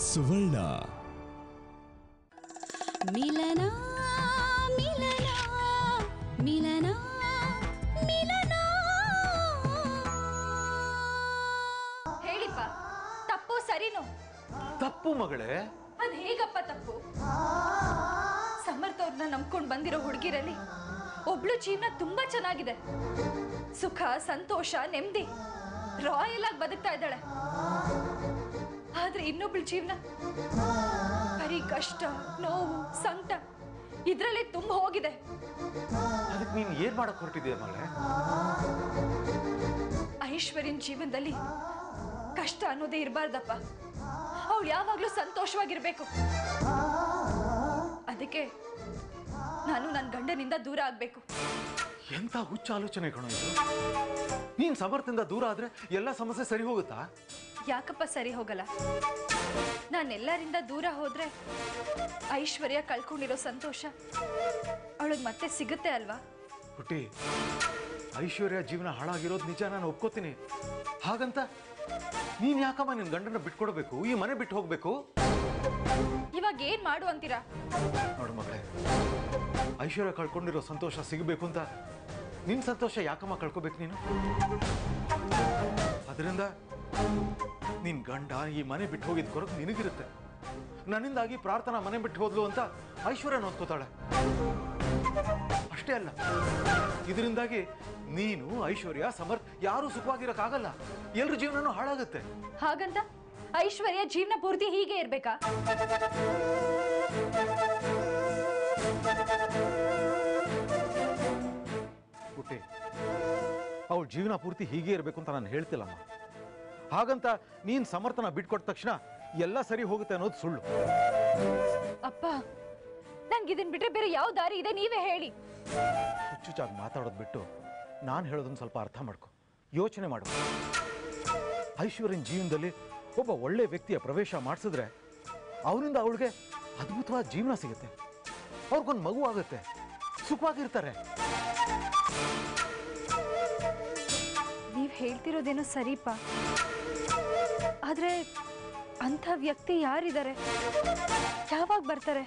सुवर्ण मिलना मिलना मिलना मिलना हेळिप्पा तप्पु सरिनो तप्पु मगळे अद हेगप्प तप्पु समर्थवरನ್ನ ನಂಬಿಕೊಂಡು ಬಂದಿರೋ ಹುಡುಗಿರಲ್ಲಿ ಒಬ್ಳು ಜೀವನ ತುಂಬಾ ಚೆನ್ನಾಗಿದೆ ಸುಖ ಸಂತೋಷ ನೆಮ್ಮದಿ ರಾಯಲ್ ಆಗಿ ಬದುಕ್ತಾ ಇದ್ದಾಳೆ ಆದ್ರೆ ಇನ್ನೊಬ್ಳು ಜೀವನ ಬರೀ ಕಷ್ಟ ನೋವು ಸಂಕಟ ಇದರಲ್ಲಿ ತುಂಬ ಹೋಗಿದೆ ಅದಕ್ಕೆ ನೀನು ಏನು ಮಾಡಕ ಹೊರಟಿದ್ದೀಯ ಮಗಳೇ ಐಶ್ವರ್ಯನ ಜೀವನದಲ್ಲಿ ಕಷ್ಟ ಅನ್ನೋದೇ ಇರಬಾರ್ದಪ್ಪ ಅವಳು ಯಾವಾಗಲೂ ಸಂತೋಷವಾಗಿರಬೇಕು ಅದಕ್ಕೆ ನಾನು ನನ್ನ ಗಂಡನಿಂದ ದೂರ ಆಗಬೇಕು ಎಂತ ಹುಚ್ಚ ಆಲೋಚನೆ ಕಣೋ ಇದು ನೀನು ಸಮರ್ಥದಿಂದ ದೂರ ಆದ್ರೆ ಎಲ್ಲ ಸಮಸ್ಯೆ ಸರಿ ಹೋಗುತ್ತಾ ಯಾಕಪ್ಪ ಸರಿ ಹೋಗಲ್ಲ ನಾನೆಲ್ಲರಿಂದ ದೂರ ಹೋದ್ರೆ ಐಶ್ವರ್ಯ ಕಳ್ಕೊಂಡಿರೋ ಸಂತೋಷ ಅವಳಿಗೆ ಮತ್ತೆ ಸಿಗುತ್ತೆ ಅಲ್ವಾ ಪುಟ್ಟಿ ಐಶ್ವರ್ಯ ಜೀವನ ಹಾಳಾಗಿರೋದು ನಿಜ ನಾನು ಒಪ್ಕೋತೀನಿ ಹಾಗಂತ ನೀನು ಯಾಕಮ್ಮ ನಿನ್ನ ಗಂಡನ ಬಿಟ್ಕೊಡಬೇಕು ಈ ಮನೆ ಬಿಟ್ಟು ಹೋಗಬೇಕು ಇವಾಗ ಏನು ಮಾಡು ಅಂತೀರಾ ನೋಡು ಮಗಳೇ ಐಶ್ವರ್ಯ ಕಳ್ಕೊಂಡಿರೋ ಸಂತೋಷ ಸಿಗಬೇಕು ಅಂತ ನಿನ್ನ ಸಂತೋಷ ಯಾಕಮ್ಮ ಕಳ್ಕೋಬೇಕು ನೀನು ಅದರಿಂದ ನಿನ್ ಗಂಡ ಈ ಮನೆ ಬಿಟ್ಟು ಹೋಗಿದ ಕೊರತೆ ನಿನಗಿರುತ್ತೆ ನನ್ನಿಂದಾಗಿ ಪ್ರಾರ್ಥನಾ ಮನೆ ಬಿಟ್ಟು ಹೋದ್ಲು ಅಂತ ಐಶ್ವರ್ಯ ನೋಡ್ಕೋತಾಳೆ ಅಷ್ಟೇ ಅಲ್ಲ ಇದರಿಂದಾಗಿ ನೀನು ಐಶ್ವರ್ಯ ಸಮರ್ಥ ಯಾರು ಸುಖವಾಗಿರಕ್ಕಾಗಲ್ಲ ಎಲ್ಲರ ಜೀವನನೂ ಹಾಳಾಗುತ್ತೆ ಹಾಗಂತ ಐಶ್ವರ್ಯ ಜೀವನ ಪೂರ್ತಿ ಹೀಗೆ ಇರಬೇಕಾ ಪುಟ್ಟಿ ಅವಳು ಜೀವನ ಪೂರ್ತಿ ಹೀಗೆ ಇರಬೇಕು ಅಂತ ನಾನು ಹೇಳ್ತಿಲ್ಲಮ್ಮ ಹಾಗಂತ ನೀನ್ ಸಮರ್ಥನ ಬಿಟ್ಕೊಟ್ಟ ತಕ್ಷಣ ಎಲ್ಲ ಸರಿ ಹೋಗುತ್ತೆ ಅನ್ನೋದು ಸುಳ್ಳು ಅಪ್ಪ ನನಗೆ ಇದನ್ನ ಬಿಟ್ರೆ ಬೇರೆ ಯಾವ ದಾರಿ ಇದೆ ನೀವೇ ಹೇಳಿ ಹುಚ್ಚುಚ್ಚಾಗಿ ಮಾತಾಡೋದು ಬಿಟ್ಟು ನಾನು ಹೇಳೋದನ್ನ ಸ್ವಲ್ಪ ಅರ್ಥ ಮಾಡ್ಕೊ ಯೋಚನೆ ಮಾಡು ಐಶ್ವರ್ಯನ ಜೀವನದಲ್ಲಿ ಒಬ್ಬ ಒಳ್ಳೆ ವ್ಯಕ್ತಿಯ ಪ್ರವೇಶ ಮಾಡಿಸಿದ್ರೆ ಅವನಿಂದ ಅವಳಿಗೆ ಅದ್ಭುತವಾದ ಜೀವನ ಸಿಗುತ್ತೆ ಅವ್ರಿಗೊಂದು ಮಗು ಆಗುತ್ತೆ ಸುಖವಾಗಿರ್ತಾರೆ ನೀವು ಹೇಳ್ತಿರೋದೇನೋ ಸರಿಪ್ಪ ಆದರೆ ಅಂಥ ವ್ಯಕ್ತಿ ಯಾರಿದ್ದಾರೆ ಯಾವಾಗ ಬರ್ತಾರೆ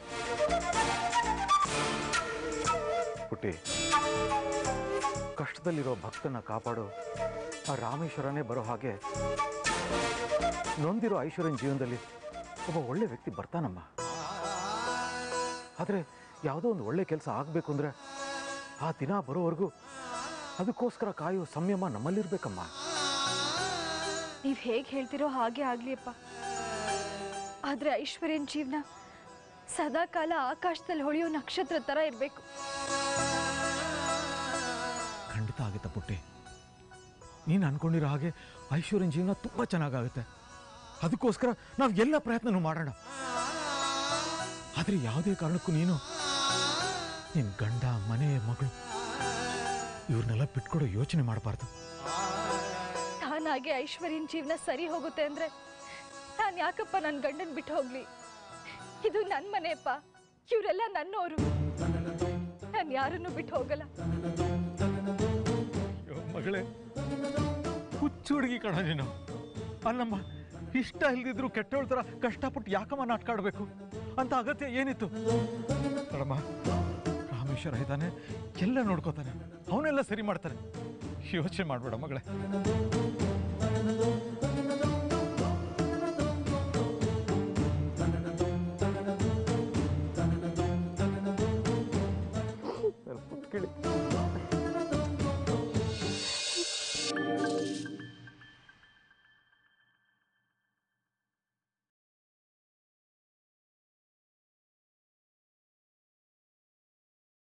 ಪುಟ್ಟಿ ಕಷ್ಟದಲ್ಲಿರೋ ಭಕ್ತನ ಕಾಪಾಡೋ ಆ ರಾಮೇಶ್ವರನೇ ಬರೋ ಹಾಗೆ ನೊಂದಿರೋ ಐಶ್ವರ್ಯನ ಜೀವನದಲ್ಲಿ ಒಬ್ಬ ಒಳ್ಳೆ ವ್ಯಕ್ತಿ ಬರ್ತಾನಮ್ಮ ಆದರೆ ಯಾವುದೋ ಒಂದು ಒಳ್ಳೆ ಕೆಲಸ ಆಗಬೇಕು ಅಂದರೆ ಆ ದಿನ ಬರೋವರೆಗೂ ಅದಕ್ಕೋಸ್ಕರ ಕಾಯೋ ಸಂಯಮ ನಮ್ಮಲ್ಲಿರಬೇಕಮ್ಮ ನೀವು ಹೇಗೆ ಹೇಳ್ತಿರೋ ಹಾಗೆ ಆಗಲಿಪ್ಪ ಆದರೆ ಐಶ್ವರ್ಯನ ಜೀವನ ಸದಾ ಕಾಲ ಆಕಾಶದಲ್ಲಿ ಹೊಳೆಯೋ ನಕ್ಷತ್ರ ಥರ ಇರಬೇಕು ಖಂಡಿತ ಆಗುತ್ತೆ ಪುಟ್ಟಿ ನೀನು ಅಂದ್ಕೊಂಡಿರೋ ಹಾಗೆ ಐಶ್ವರ್ಯನ ಜೀವನ ತುಂಬ ಚೆನ್ನಾಗಾಗುತ್ತೆ ಅದಕ್ಕೋಸ್ಕರ ನಾವು ಎಲ್ಲ ಪ್ರಯತ್ನನೂ ಮಾಡೋಣ ಆದರೆ ಯಾವುದೇ ಕಾರಣಕ್ಕೂ ನೀನು ನಿನ್ನ ಗಂಡ ಮನೆ ಮಗಳು ಇವ್ರನ್ನೆಲ್ಲ ಬಿಟ್ಕೊಡೋ ಯೋಚನೆ ಮಾಡಬಾರ್ದು ನಾನಾಗೆ ಐಶ್ವರ್ಯನ ಜೀವನ ಸರಿ ಹೋಗುತ್ತೆ ಅಂದರೆ ನಾನು ಯಾಕಪ್ಪ ನನ್ನ ಗಂಡನ ಬಿಟ್ಟು ಹೋಗ್ಲಿ ಇದು ನನ್ನ ಮನೆಯಪ್ಪ ಇವರೆಲ್ಲ ನನ್ನವರು ನಾನು ಯಾರನ್ನು ಬಿಟ್ಟು ಹೋಗಲ್ಲ ಮಗಳೇ ಹುಚ್ಚು ಹುಡುಗಿ ಕಣ ನೀನು ಅಲ್ಲಮ್ಮ ಇಷ್ಟ ಇಲ್ದಿದ್ರು ಕೆಟ್ಟೋಳ್ ಥರ ಕಷ್ಟಪಟ್ಟು ಯಾಕಮ್ಮ ನಾಟಕ ಆಡಬೇಕು ಅಂತ ಅಗತ್ಯ ಏನಿತ್ತು ನೋಡಮ್ಮ ರಾಮೇಶ್ವರ ಇದ್ದಾನೆ ಎಲ್ಲ ನೋಡ್ಕೋತಾನೆ ಅವನ್ನೆಲ್ಲ ಸರಿ ಮಾಡ್ತಾನೆ ಯೋಚನೆ ಮಾಡಬೇಡ ಮಗಳೇ